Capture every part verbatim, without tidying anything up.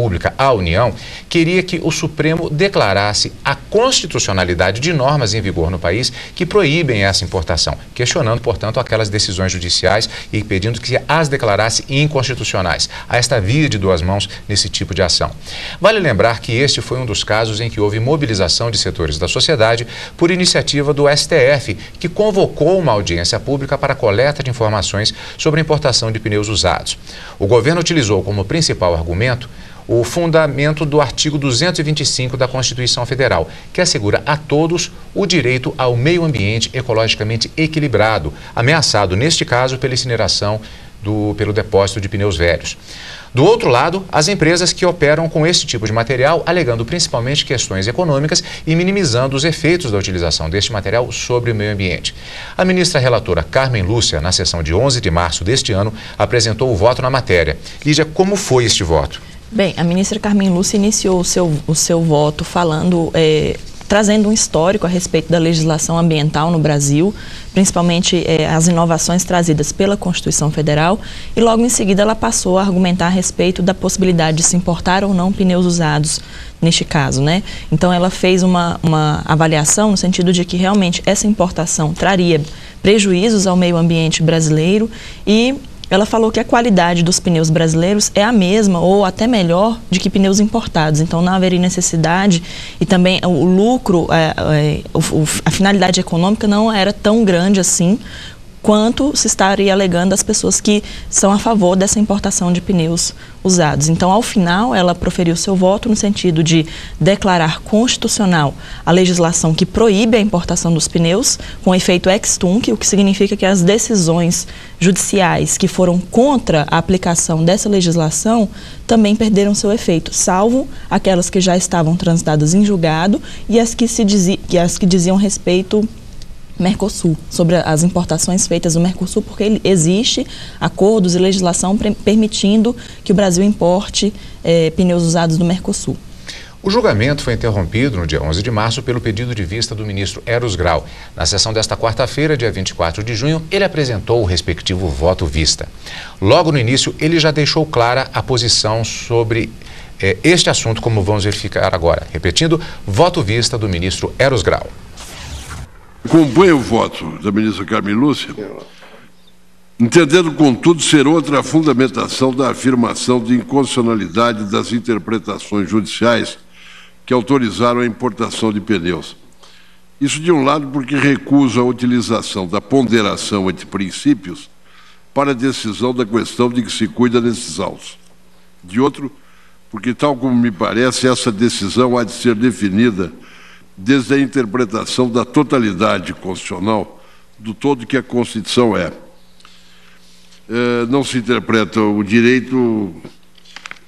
República, a União, queria que o Supremo declarasse a constitucionalidade de normas em vigor no país que proíbem essa importação, questionando, portanto, aquelas decisões judiciais e pedindo que as declarasse inconstitucionais. Há esta via de duas mãos nesse tipo de ação. Vale lembrar que este foi um dos casos em que houve mobilização de setores da sociedade por iniciativa do S T F, que convocou uma audiência pública para a coleta de informações sobre a importação de pneus usados. O governo utilizou como principal argumento o fundamento do artigo duzentos e vinte e cinco da Constituição Federal, que assegura a todos o direito ao meio ambiente ecologicamente equilibrado, ameaçado, neste caso, pela incineração do, pelo depósito de pneus velhos. Do outro lado, as empresas que operam com esse tipo de material, alegando principalmente questões econômicas e minimizando os efeitos da utilização deste material sobre o meio ambiente. A ministra relatora Carmen Lúcia, na sessão de onze de março deste ano, apresentou o voto na matéria. Lídia, como foi este voto? Bem, a ministra Carmen Lúcia iniciou o seu, o seu voto falando... É... trazendo um histórico a respeito da legislação ambiental no Brasil, principalmente eh, as inovações trazidas pela Constituição Federal, e logo em seguida ela passou a argumentar a respeito da possibilidade de se importar ou não pneus usados neste caso, né? Então ela fez uma, uma avaliação no sentido de que realmente essa importação traria prejuízos ao meio ambiente brasileiro e... ela falou que a qualidade dos pneus brasileiros é a mesma ou até melhor de que pneus importados. Então não haveria necessidade e também o lucro, a finalidade econômica não era tão grande assim quanto se estaria alegando as pessoas que são a favor dessa importação de pneus usados. Então, ao final, ela proferiu seu voto no sentido de declarar constitucional a legislação que proíbe a importação dos pneus com efeito ex-tunc, o que significa que as decisões judiciais que foram contra a aplicação dessa legislação também perderam seu efeito, salvo aquelas que já estavam transitadas em julgado e as que, se dizi- e as que diziam respeito... Mercosul, sobre as importações feitas do Mercosul, porque existe acordos e legislação permitindo que o Brasil importe eh, pneus usados do Mercosul. O julgamento foi interrompido no dia onze de março pelo pedido de vista do ministro Eros Grau. Na sessão desta quarta-feira, dia vinte e quatro de junho, ele apresentou o respectivo voto vista. Logo no início, ele já deixou clara a posição sobre eh, este assunto, como vamos verificar agora. Repetindo, voto vista do ministro Eros Grau. Acompanho o voto da ministra Carmen Lúcia, entendendo, contudo, ser outra a fundamentação da afirmação de inconstitucionalidade das interpretações judiciais que autorizaram a importação de pneus. Isso, de um lado, porque recusa a utilização da ponderação entre princípios para a decisão da questão de que se cuida nesses autos. De outro, porque, tal como me parece, essa decisão há de ser definida desde a interpretação da totalidade constitucional do todo que a Constituição é. É não se interpreta o direito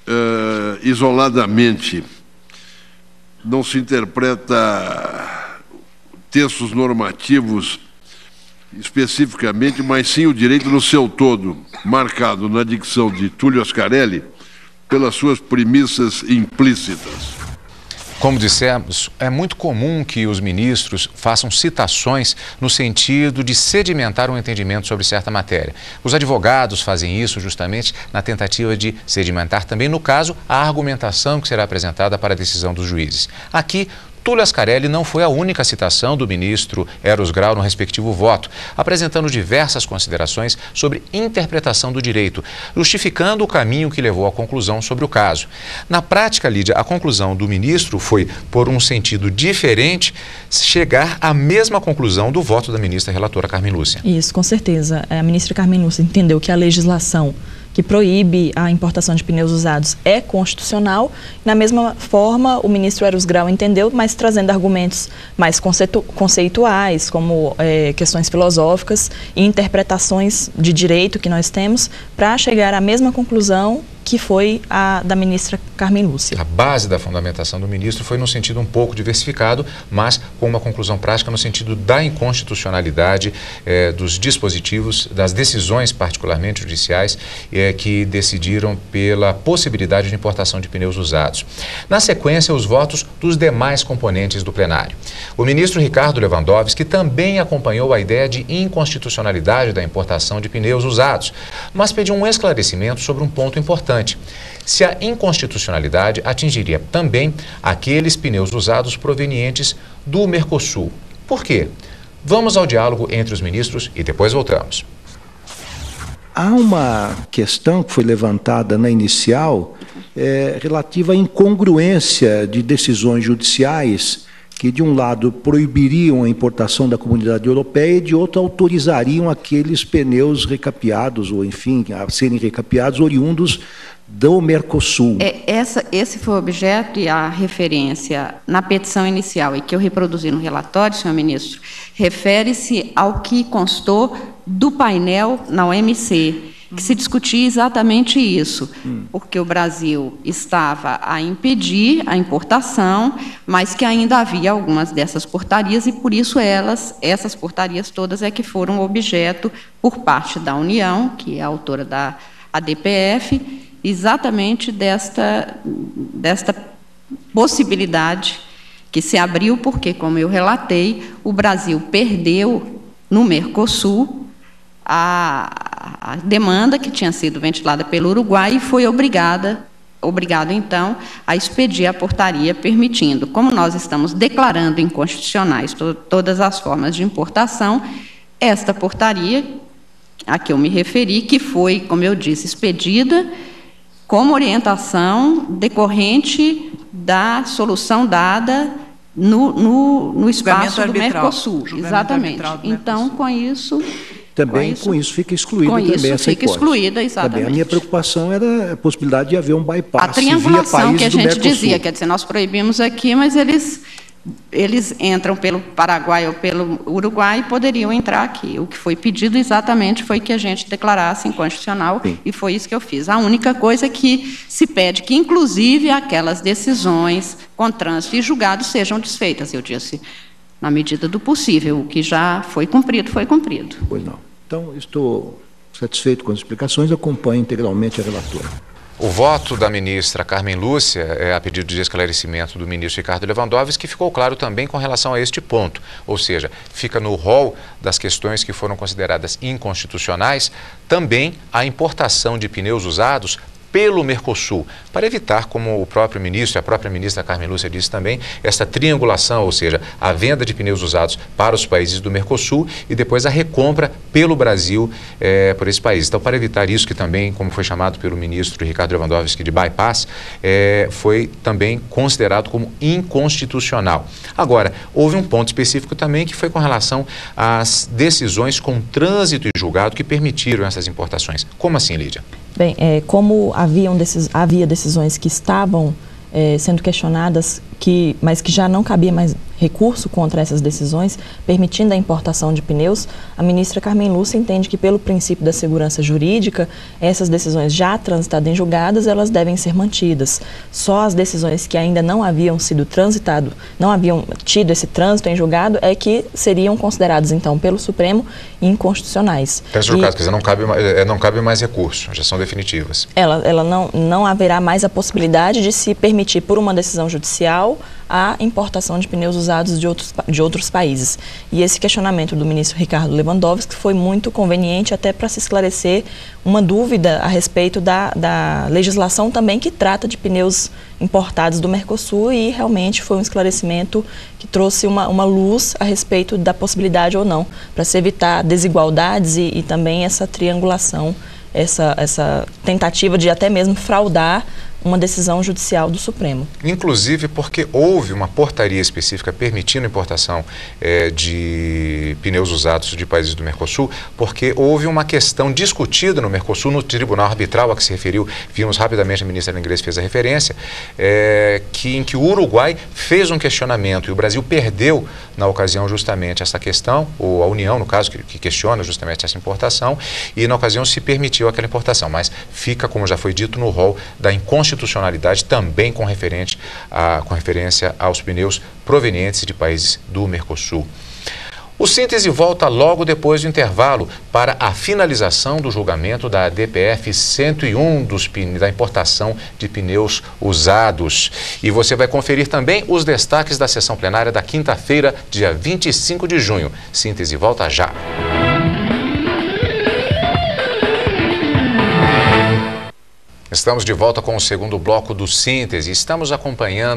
é, isoladamente, não se interpreta textos normativos especificamente, mas sim o direito no seu todo, marcado na dicção de Tullio Ascarelli pelas suas premissas implícitas. Como dissemos, é muito comum que os ministros façam citações no sentido de sedimentar um entendimento sobre certa matéria. Os advogados fazem isso justamente na tentativa de sedimentar também, no caso, a argumentação que será apresentada para a decisão dos juízes. Aqui, Tullio Ascarelli não foi a única citação do ministro Eros Grau no respectivo voto, apresentando diversas considerações sobre interpretação do direito, justificando o caminho que levou à conclusão sobre o caso. Na prática, Lídia, a conclusão do ministro foi, por um sentido diferente, chegar à mesma conclusão do voto da ministra relatora Carmen Lúcia. Isso, com certeza. A ministra Carmen Lúcia entendeu que a legislação que proíbe a importação de pneus usados é constitucional. Na mesma forma, o ministro Eros Grau entendeu, mas trazendo argumentos mais conceitu conceituais, como é, questões filosóficas e interpretações de direito que nós temos, para chegar à mesma conclusão que foi a da ministra Carmen Lúcia. A base da fundamentação do ministro foi num sentido um pouco diversificado, mas com uma conclusão prática no sentido da inconstitucionalidade eh, dos dispositivos, das decisões particularmente judiciais eh, que decidiram pela possibilidade de importação de pneus usados. Na sequência, os votos dos demais componentes do plenário. O ministro Ricardo Lewandowski também acompanhou a ideia de inconstitucionalidade da importação de pneus usados, mas pediu um esclarecimento sobre um ponto importante. se a inconstitucionalidade atingiria também aqueles pneus usados provenientes do Mercosul. Por quê? Vamos ao diálogo entre os ministros e depois voltamos. Há uma questão que foi levantada na inicial é, relativa à incongruência de decisões judiciais que, de um lado, proibiriam a importação da Comunidade Europeia e, de outro, autorizariam aqueles pneus recapeados, ou enfim, a serem recapeados oriundos do Mercosul. É, essa, esse foi o objeto e a referência na petição inicial, e que eu reproduzi no relatório, senhor ministro, refere-se ao que constou do painel na O M C, que se discutia exatamente isso, hum. porque o Brasil estava a impedir a importação, mas que ainda havia algumas dessas portarias, e por isso elas, essas portarias todas é que foram objeto por parte da União, que é a autora da A D P F, exatamente desta, desta possibilidade que se abriu, porque, como eu relatei, o Brasil perdeu no Mercosul a, a demanda que tinha sido ventilada pelo Uruguai e foi obrigada, obrigado, então, a expedir a portaria permitindo. Como nós estamos declarando inconstitucionais to, todas as formas de importação, esta portaria a que eu me referi, que foi, como eu disse, expedida como orientação decorrente da solução dada no, no, no espaço do arbitral, Mercosul. Exatamente. Do Mercosul. Então, com isso... Também com isso, com isso fica excluída também essa hipótese. Com isso fica excluída, exatamente. Também a minha preocupação era a possibilidade de haver um bypass. A triangulação que a gente dizia, quer dizer, nós proibimos aqui, mas eles... eles entram pelo Paraguai ou pelo Uruguai e poderiam entrar aqui. O que foi pedido exatamente foi que a gente declarasse inconstitucional, sim, e foi isso que eu fiz. A única coisa que se pede que, inclusive, aquelas decisões com trânsito e julgado sejam desfeitas, eu disse, na medida do possível. O que já foi cumprido, foi cumprido. Pois não. Então, estou satisfeito com as explicações, acompanho integralmente a relatora. O voto da ministra Carmen Lúcia é a pedido de esclarecimento do ministro Ricardo Lewandowski, que ficou claro também com relação a este ponto, ou seja, fica no rol das questões que foram consideradas inconstitucionais também a importação de pneus usados pelo Mercosul, para evitar, como o próprio ministro e a própria ministra Carmen Lúcia disse também, esta triangulação, ou seja, a venda de pneus usados para os países do Mercosul e depois a recompra pelo Brasil é, por esse país. Então, para evitar isso, que também, como foi chamado pelo ministro Ricardo Lewandowski de bypass, é, foi também considerado como inconstitucional. Agora, houve um ponto específico também que foi com relação às decisões com trânsito e julgado que permitiram essas importações. Como assim, Lídia? Bem, é, como haviam decis- havia decisões que estavam é, sendo questionadas, que, mas que já não cabia mais recurso contra essas decisões, permitindo a importação de pneus, a ministra Carmen Lúcia entende que, pelo princípio da segurança jurídica, essas decisões já transitadas em julgadas, elas devem ser mantidas. Só as decisões que ainda não haviam sido transitado, não haviam tido esse trânsito em julgado, é que seriam consideradas, então, pelo Supremo, inconstitucionais. Trânsito em julgado, quer dizer, não cabe, não cabe mais recurso, já são definitivas. Ela, ela não, não haverá mais a possibilidade de se permitir, por uma decisão judicial, a importação de pneus usados de outros, de outros países. E esse questionamento do ministro Ricardo Lewandowski foi muito conveniente até para se esclarecer uma dúvida a respeito da, da legislação também que trata de pneus importados do Mercosul, e realmente foi um esclarecimento que trouxe uma, uma luz a respeito da possibilidade ou não, para se evitar desigualdades e, e também essa triangulação, essa, essa tentativa de até mesmo fraudar uma decisão judicial do Supremo. Inclusive porque houve uma portaria específica permitindo a importação é, de pneus usados de países do Mercosul, porque houve uma questão discutida no Mercosul, no Tribunal Arbitral a que se referiu, vimos rapidamente, a ministra Ellen Gracie fez a referência, é, que, em que o Uruguai fez um questionamento e o Brasil perdeu, na ocasião, justamente essa questão, ou a União, no caso, que, que questiona justamente essa importação, e na ocasião se permitiu aquela importação, mas fica, como já foi dito, no rol da inconstitucionalidade Constitucionalidade também com, referente a, com referência aos pneus provenientes de países do Mercosul. O Síntese volta logo depois do intervalo para a finalização do julgamento da A D P F cento e um dos, da importação de pneus usados. E você vai conferir também os destaques da sessão plenária da quinta-feira, dia vinte e cinco de junho. Síntese volta já. Estamos de volta com o segundo bloco do Síntese. Estamos acompanhando